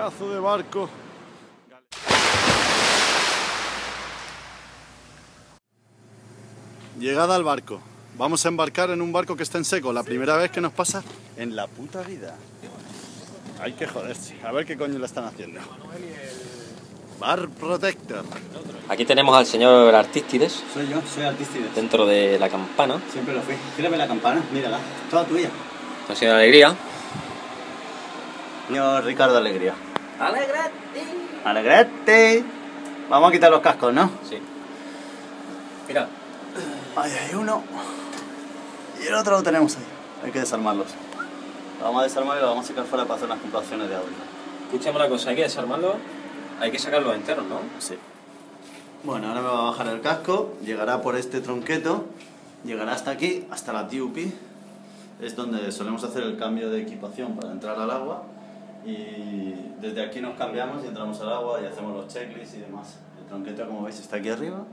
pedazo de barco. Llegada al barco. Vamos a embarcar en un barco que está en seco. La primera vez que nos pasa en la puta vida. Hay que joderse. A ver qué coño le están haciendo. Bar Protector. Aquí tenemos al señor Aristides. Soy yo, soy Aristides. Dentro de la campana. Siempre lo fui. Tírame la campana, mírala. Toda tuya. Ha sido Alegría. Señor Ricardo Alegría. ¡Alegretti! ¡Alegretti! Vamos a quitar los cascos, ¿no? Sí. Mira. Ahí hay uno. Y el otro lo tenemos ahí. Hay que desarmarlos. Lo vamos a desarmar y lo vamos a sacar fuera para hacer unas comprobaciones de audio. Escuchame una cosa, hay que desarmarlo. Hay que sacarlos enteros, ¿no? Sí. Bueno, ahora me va a bajar el casco. Llegará por este tronqueto. Llegará hasta aquí, hasta la TUP. Es donde solemos hacer el cambio de equipación para entrar al agua. Y desde aquí nos cambiamos y entramos al agua y hacemos los checklists y demás. El tronqueto, como veis, está aquí arriba.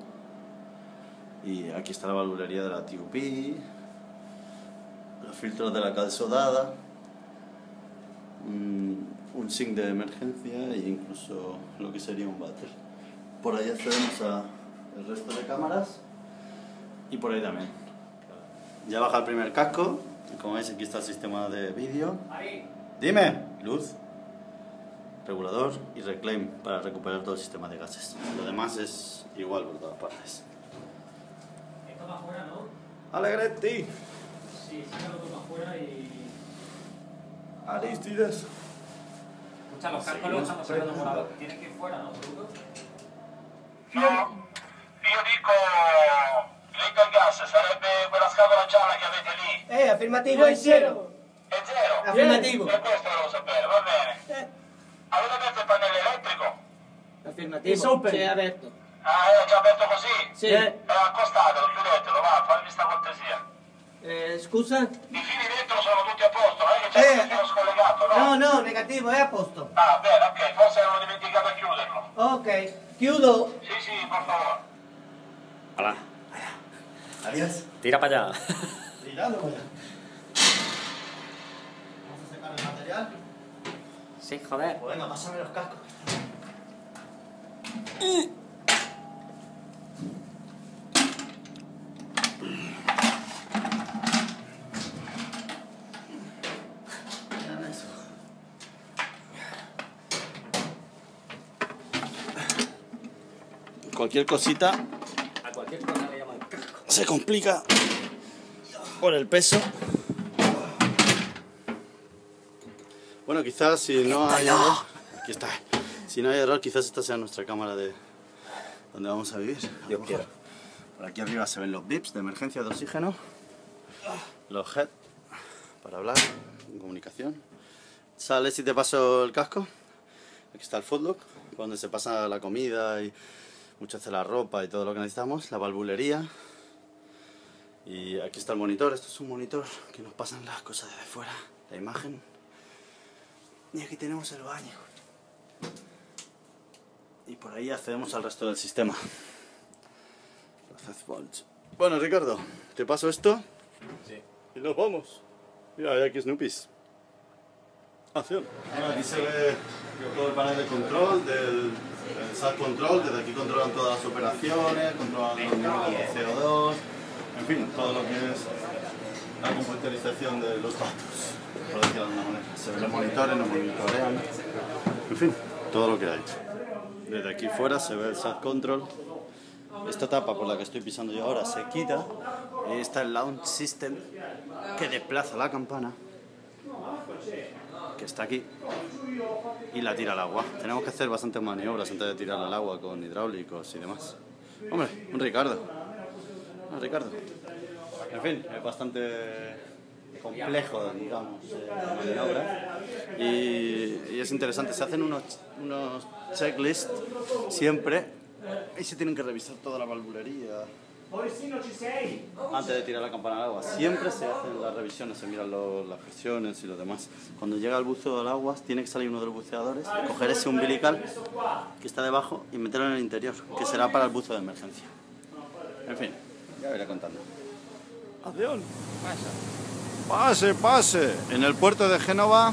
Y aquí está la valvulería de la TUP, los filtros de la cal sodada, un sink de emergencia e incluso lo que sería un váter. Por ahí accedemos al resto de cámaras y por ahí también. Ya baja el primer casco. Como veis, aquí está el sistema de vídeo. Dime, luz, regulador y reclaim para recuperar todo el sistema de gases. Lo demás es igual por todas partes. Esto va afuera, ¿no? Alegretti. Sí, sácalo todo afuera y... Aristides. Escucha, los cascos los estamos sacando por ahora. Tienes que ir fuera, ¿no? ¿Seguro? No, yo digo... Rico gases, ahora me las cago la charla que avete lì. Afirmativo, è zero. È zero? Afirmativo. E questo lo sapere, va bene. Avete aperto il pannello elettrico? Afirmativo. È super. Sì, è aperto. Ah, è già aperto così? Sì. Accostatelo, chiudetelo, va, fammi sta cortesia. Scusa? I fili dentro sono tutti a posto, non è che c'è un filo scollegato, no? No, no, negativo, è a posto. Ah, bene, ok, forse avevo dimenticato a chiuderlo. Ok, chiudo. Sì, sì, per favore. Allora. Adiós. Tira para allá. Tirando para allá. Vamos a sacar el material. Sí, joder. Pues venga, pásame los cascos. Mira eso. Cualquier cosita. A cualquier cosa le llaman casco. Se complica por el peso. Bueno, quizás si no hay error, aquí está. Si no hay error, quizás esta sea nuestra cámara de donde vamos a vivir. Yo quiero. Por aquí arriba se ven los bips de emergencia de oxígeno, los head para hablar, comunicación. Sale si te paso el casco. Aquí está el foodlock, donde se pasa la comida y muchas veces la ropa y todo lo que necesitamos, la valvulería. Y aquí está el monitor, esto es un monitor que nos pasan las cosas desde fuera, la imagen. Y aquí tenemos el baño. Y por ahí accedemos al resto del sistema. Bueno, Ricardo, te paso esto. Sí. Y nos vamos. Mira, hay aquí Snoopies. Acción. Bueno, aquí se ve todo el panel de control del SAT Control. Desde aquí controlan todas las operaciones, controlan los niveles de CO2. En fin, todo lo que es la computerización de los datos, por decirlo de alguna manera. Se ven los monitores, nos monitorean. En fin, todo lo que hay. Desde aquí fuera se ve el SAT Control. Esta tapa por la que estoy pisando yo ahora se quita. Ahí está el Launch System, que desplaza la campana, que está aquí, y la tira al agua. Tenemos que hacer bastantes maniobras antes de tirarla al agua con hidráulicos y demás. Hombre, un Ricardo. No, Ricardo. En fin, es bastante complejo, digamos, la maniobra. Y es interesante, se hacen unos checklists siempre y se tienen que revisar toda la valvulería antes de tirar la campana al agua. Siempre se hacen las revisiones, se miran las presiones y lo demás. Cuando llega el buzo del agua, tiene que salir uno de los buceadores, coger ese umbilical que está debajo y meterlo en el interior, que será para el buzo de emergencia. En fin. Ya veré contando. Adiós. Pase, pase. En el puerto de Génova.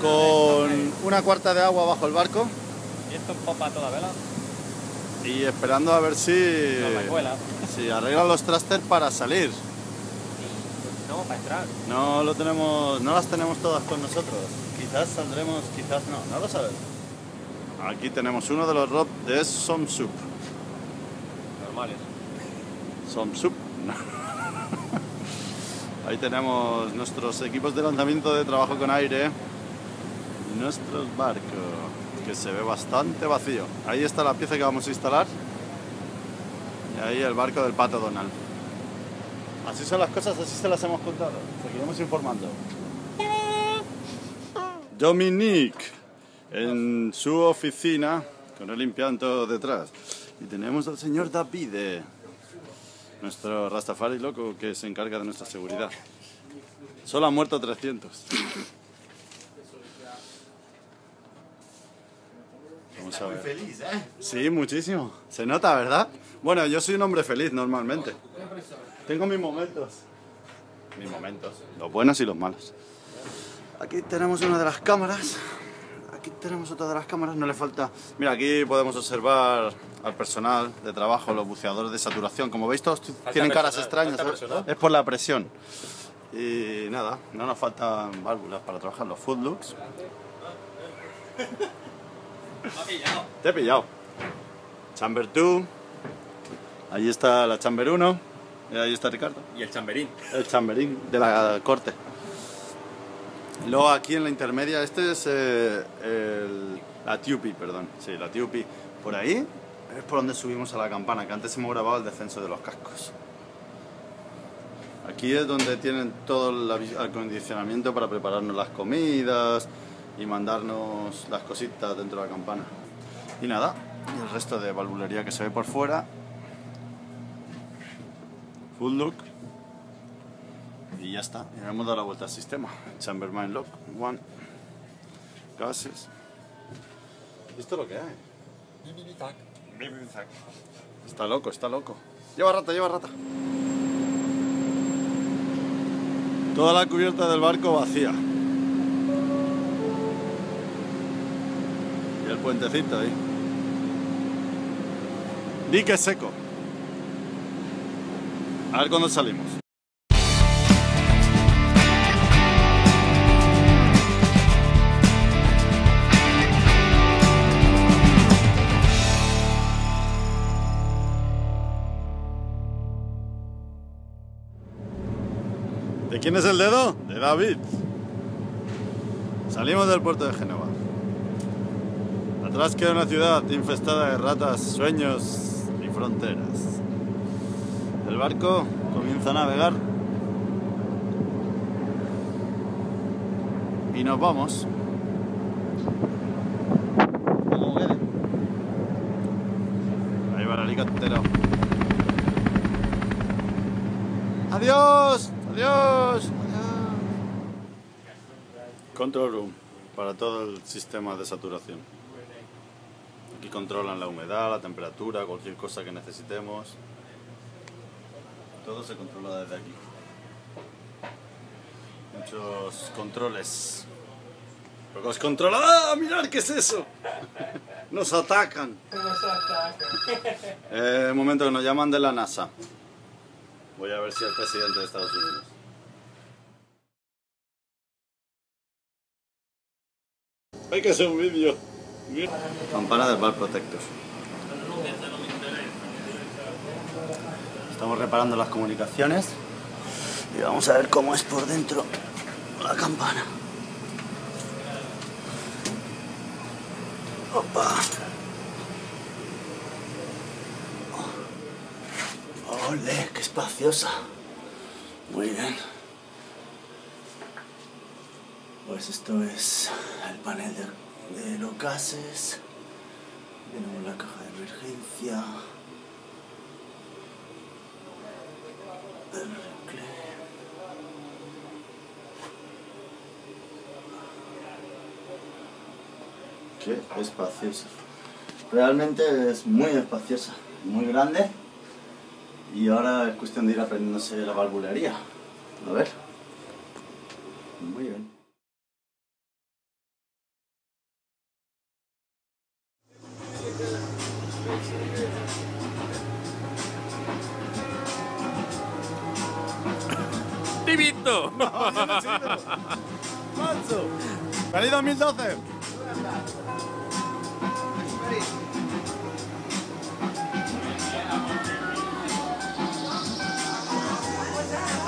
con una cuarta de agua bajo el barco. Y esto en popa toda vela. Y esperando a ver si arreglan los thrusters para salir. No, para entrar. No lo tenemos, no las tenemos todas con nosotros. Quizás saldremos, quizás no, no lo sabes. Aquí tenemos uno de los rods de SomSup. Normales. SomSup. Ahí tenemos nuestros equipos de lanzamiento de trabajo con aire. Nuestros barcos, que se ve bastante vacío. Ahí está la pieza que vamos a instalar. Y ahí el barco del Pato Donald. Así son las cosas, así se las hemos contado. Seguiremos informando. Dominique, en su oficina, con el limpiando detrás. Y tenemos al señor David, nuestro Rastafari loco que se encarga de nuestra seguridad. Solo han muerto 300. Vamos a ver. Muy feliz, ¿eh? Sí, muchísimo. Se nota, ¿verdad? Bueno, yo soy un hombre feliz normalmente. Tengo mis momentos. Mis momentos. Los buenos y los malos. Aquí tenemos una de las cámaras. Aquí tenemos otra de las cámaras. No le falta... Mira, aquí podemos observar al personal de trabajo, los buceadores de saturación. Como veis, todos tienen caras extrañas. Es por la presión. Y nada, no nos faltan válvulas para trabajar los footlooks. Te he pillado. Chamber 2. Ahí está la Chamber 1. Y ahí está Ricardo. Y el chamberín. El chamberín de la corte. Luego aquí en la intermedia, este es la Tupi, perdón. Sí, la Tupi. Por ahí es por donde subimos a la campana, que antes hemos grabado el descenso de los cascos. Aquí es donde tienen todo el acondicionamiento para prepararnos las comidas y mandarnos las cositas dentro de la campana. Y nada, el resto de valvulería que se ve por fuera. Full look. Y ya está, ya hemos dado la vuelta al sistema. Chambermain lock, one, gases. ¿Esto es lo que hay? Está loco, está loco. Lleva rata, lleva rata. Toda la cubierta del barco vacía. Y el puentecito ahí. Dique seco. A ver cuándo salimos. ¿De quién es el dedo? De David. Salimos del puerto de Génova. Atrás queda una ciudad infestada de ratas, sueños y fronteras. El barco comienza a navegar y nos vamos. Ahí va el helicóptero. ¡Adiós! ¡Adiós! ¡Adiós! Control room para todo el sistema de saturación. Aquí controlan la humedad, la temperatura, cualquier cosa que necesitemos. Todo se controla desde aquí. Muchos controles. ¡Los controla! ¡Ah! ¡Mirad qué es eso! ¡Nos atacan! ¡Nos atacan! Un momento, que nos llaman de la NASA. Voy a ver si el presidente de Estados Unidos. Hay que hacer un vídeo. Campana del Bar Protector. Estamos reparando las comunicaciones y vamos a ver cómo es por dentro la campana. Opa. Ole, qué espaciosa. Muy bien. Pues esto es el panel de los gases. Tenemos la caja de emergencia. Qué espaciosa. Realmente es muy espaciosa, muy grande. Y ahora es cuestión de ir aprendiéndose la valvulería. A ver. Muy bien. chiringuito. No, yo no chiringuito. Manso. ¡Feliz 2012!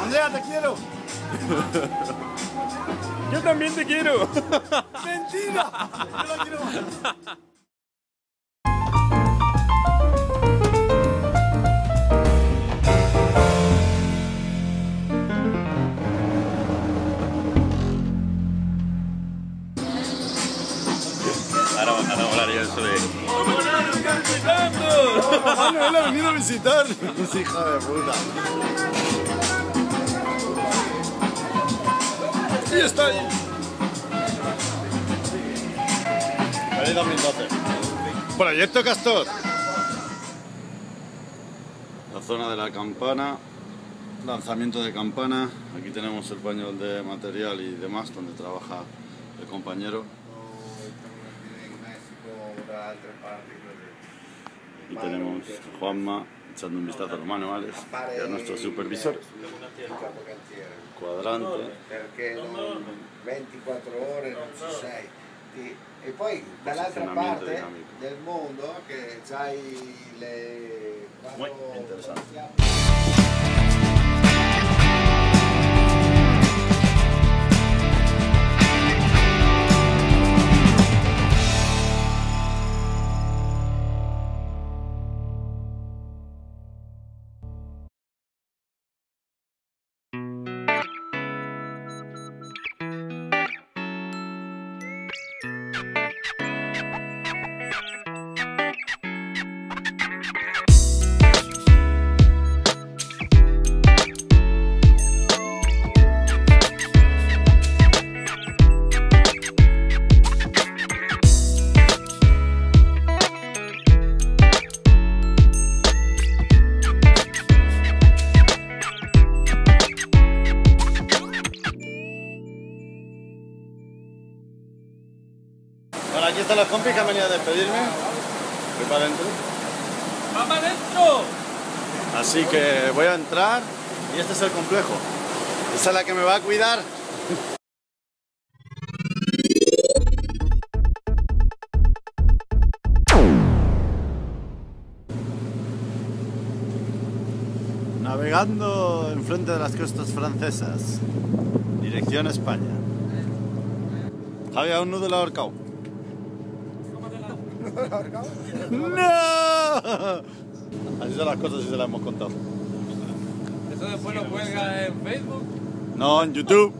Andrea, te quiero. Yo también te quiero. ¡Mentira! Yo lo quiero más. Ahora voy a hablar yo eso de... ¡Romano, él ha venido a visitar! ¡Es hija de puta! ¡Y está ahí! ¡Feliz 2012! ¡Proyecto Castor! La zona de la campana, lanzamiento de campana. Aquí tenemos el pañol de material y demás, donde trabaja el compañero. Y tenemos a Juanma echando un vistazo a Romano, Alex, y a nuestro supervisor. Cuadrante. Porque 24 horas non ci sei. E poi dall'altra parte del mondo che c'hai le... Molto interessante. Los compis que han venido a despedirme. Voy para adentro. ¡Va para adentro! Así que voy a entrar y este es el complejo. Esa es la que me va a cuidar. Navegando enfrente de las costas francesas, dirección España. Javier, aún no del ahorcao. ¡No! Así son las cosas y se las hemos contado. ¿Eso después lo cuelga en Facebook? No, en YouTube.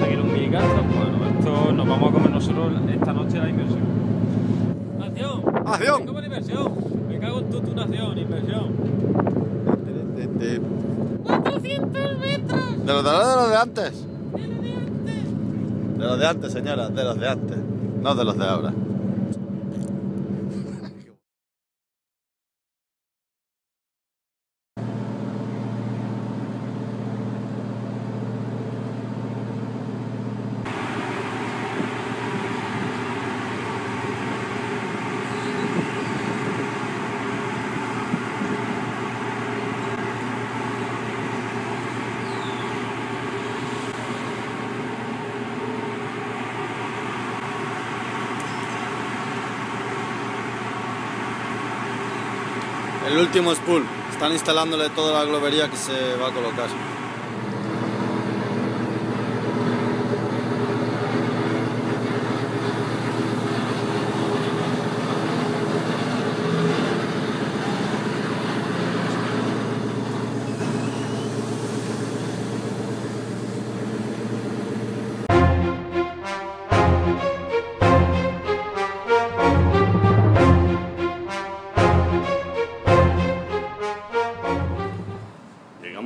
Aquí un minicanto, bueno, esto nos vamos a comer nosotros esta noche la inversión. ¡Nación! ¡Nación! ¡Como la inversión! Me cago en tu nación, inversión. 400 metros. De los de antes. De los de antes. De los de antes, señora, de los de antes. No de los de ahora. El último spool, están instalándole toda la globería que se va a colocar.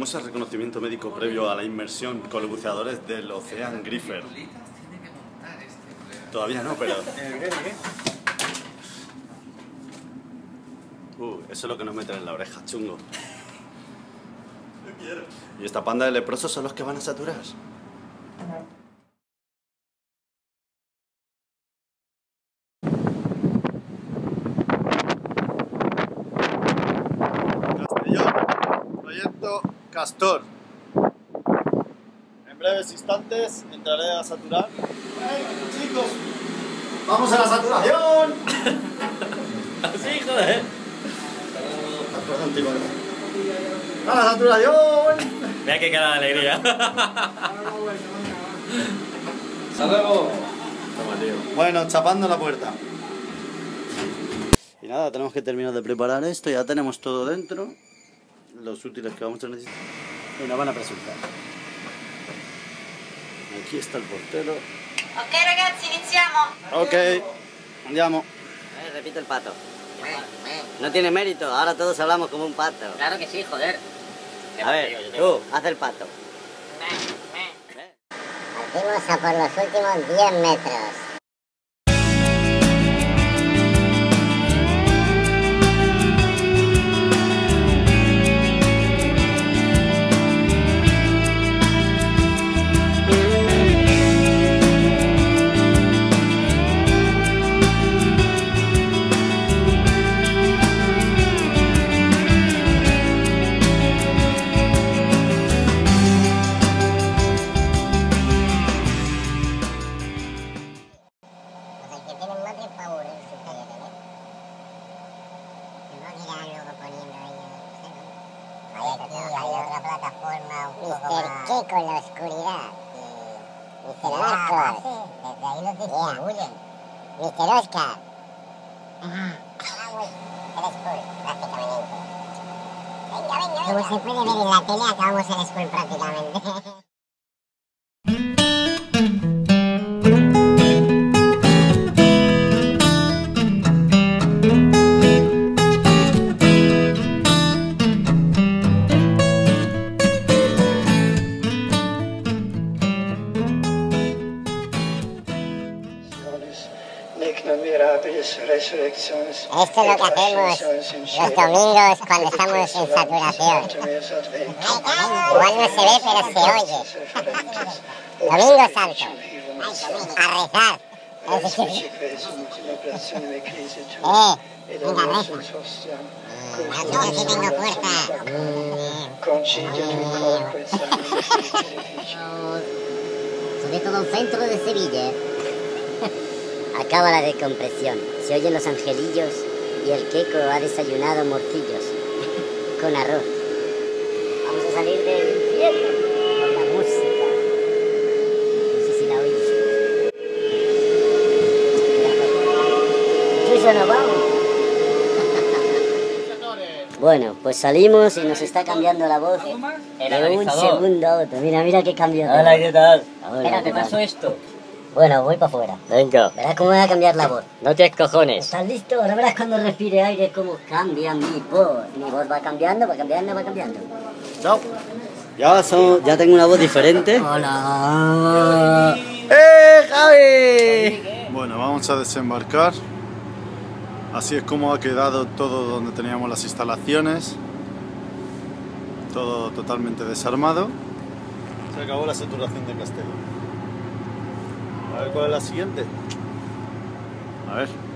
El reconocimiento médico previo a la inmersión con los buceadores del Ocean Grifer. Todavía no, pero... eso es lo que nos meten en la oreja, chungo. Y esta panda de leprosos son los que van a saturar. Castor. En breves instantes entraré a saturar. ¡Hey, chicos! ¡Vamos a la saturación! ¡Así, joder! ¡A la saturación! Mira qué cara de alegría. ¡Hasta luego! Bueno, chapando la puerta. Y nada, tenemos que terminar de preparar esto. Ya tenemos todo dentro. Los útiles que vamos a necesitar. Y nos van a presentar. Aquí está el portero. Ok, ragazzi, iniciamos. Ok, andiamo. Repito el pato. No tiene mérito, ahora todos hablamos como un pato. Claro que sí, joder. A ver, tú, haz el pato. Partimos a por los últimos 10 metros. Esto es lo que hacemos los domingos cuando estamos en saturación. Igual no se ve, pero se oye. Domingo Santo. A rezar. Venga, reza. No, que tengo fuerza. Sobre todo el centro de Sevilla. Acaba la descompresión, se oyen los angelillos y el Keiko ha desayunado morcillos con arroz. Vamos a salir del infierno con la música. No sé si la oís. Incluso nos vamos. Bueno, pues salimos y nos está cambiando la voz de un segundo a otro. Mira, mira qué cambio. Hola, ¿qué tal? Espera, ¿qué pasó esto? Bueno, voy para afuera. Venga. Verás cómo voy a cambiar la voz. No tienes cojones. ¿Estás listo? Ahora verás cuando respire aire cómo cambia mi voz. Mi voz va cambiando, va cambiando, va cambiando. No. Ya tengo una voz diferente. Hola. ¡Eh, Javi! Bueno, vamos a desembarcar. Así es como ha quedado todo donde teníamos las instalaciones. Todo totalmente desarmado. Se acabó la saturación de Castellón. A ver cuál es la siguiente. A ver.